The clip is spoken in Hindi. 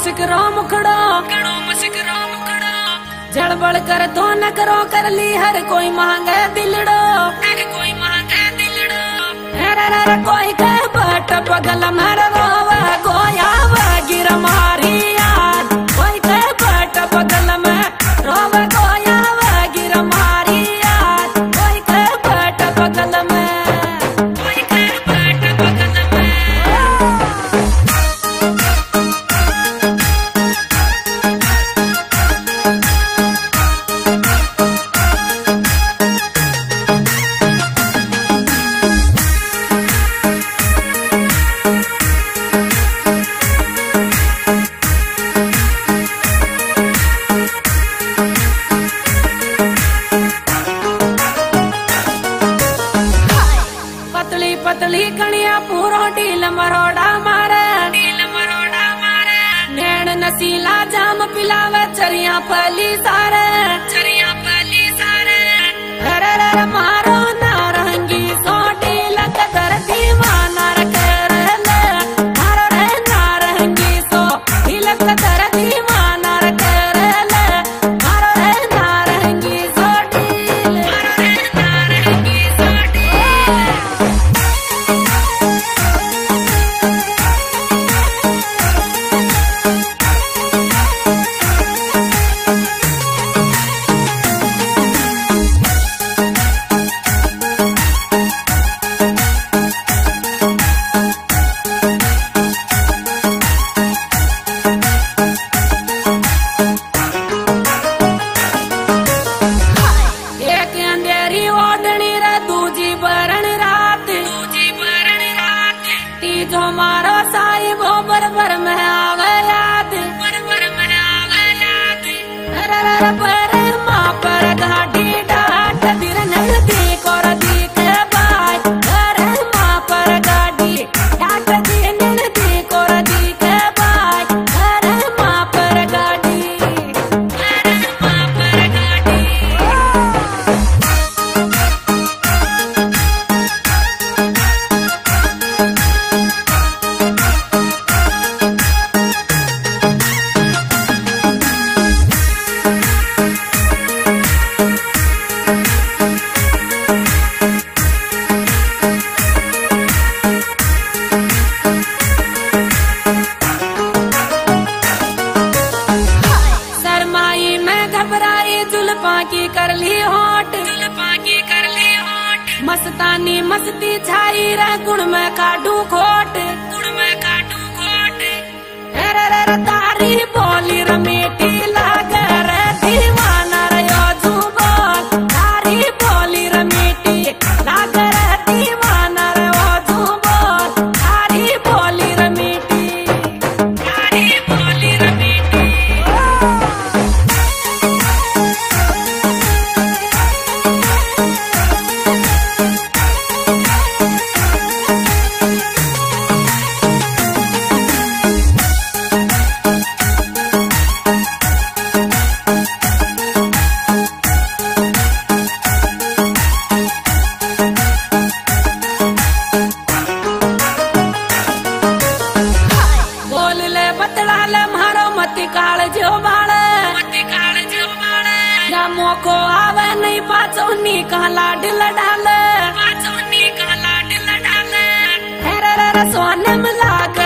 मस्करो मुखड़ो जड़ बड़ कर तो न करो कर ली हर कोई मांगे दिलड़ो कोई कह बट पगल मर रोवा गोया गिर मारी याद कोई कह बट पगल में रोवा गोया गिर मारी याद कोई कह बट पगल में पतली कणिया पूरा ढील मरोड़ा मारे नैन नसीला जाम पिलावे चरिया पली सारे अरे रे मारो नारंगी सोटी लग कर दीवाना कर ले मारो रे नारंगी सोटी लग कर दीवाना कर ले मारो रे नारंगी सोटी मारो रे नारंगी सोटी जो मारो साहिब हो बरबर में आवे याद पर माँ पर घाटी डाट दिन नदी को दी के बाद पर माँ पर घाटी डाट दिन नदी को दी के बाद पर माँ पर घाटी मस्तानी मस्ती छाई रे गुण में काटू खोट रे तारी बोली रमेटी लागे रे दीवाना रे जुबान तारी बोली रमेटी लागे रे दीवाना रे जुबान तारी बोली रमेटी तारी बोली रमेटी को आवे नहीं पाचौनी का लाडला डाले सोने में लाग